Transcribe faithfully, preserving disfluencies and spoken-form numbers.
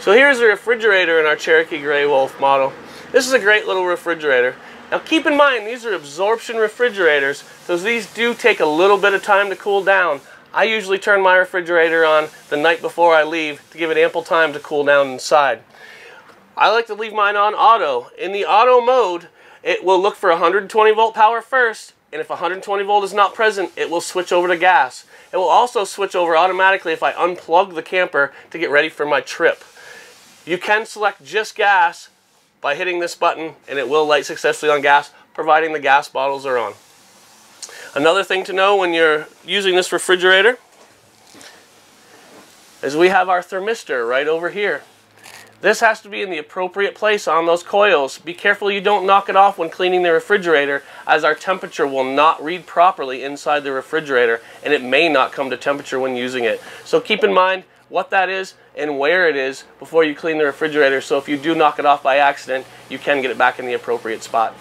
So here's the refrigerator in our Cherokee Grey Wolf model. This is a great little refrigerator. Now keep in mind, these are absorption refrigerators, so these do take a little bit of time to cool down. I usually turn my refrigerator on the night before I leave to give it ample time to cool down inside. I like to leave mine on auto. In the auto mode, it will look for one hundred twenty volt power first, and if one hundred twenty volt is not present, it will switch over to gas. It will also switch over automatically if I unplug the camper to get ready for my trip. You can select just gas by hitting this button, and it will light successfully on gas, providing the gas bottles are on. Another thing to know when you're using this refrigerator is we have our thermistor right over here. This has to be in the appropriate place on those coils. Be careful you don't knock it off when cleaning the refrigerator, as our temperature will not read properly inside the refrigerator, and it may not come to temperature when using it. So keep in mind what that is and where it is before you clean the refrigerator, so if you do knock it off by accident, you can get it back in the appropriate spot.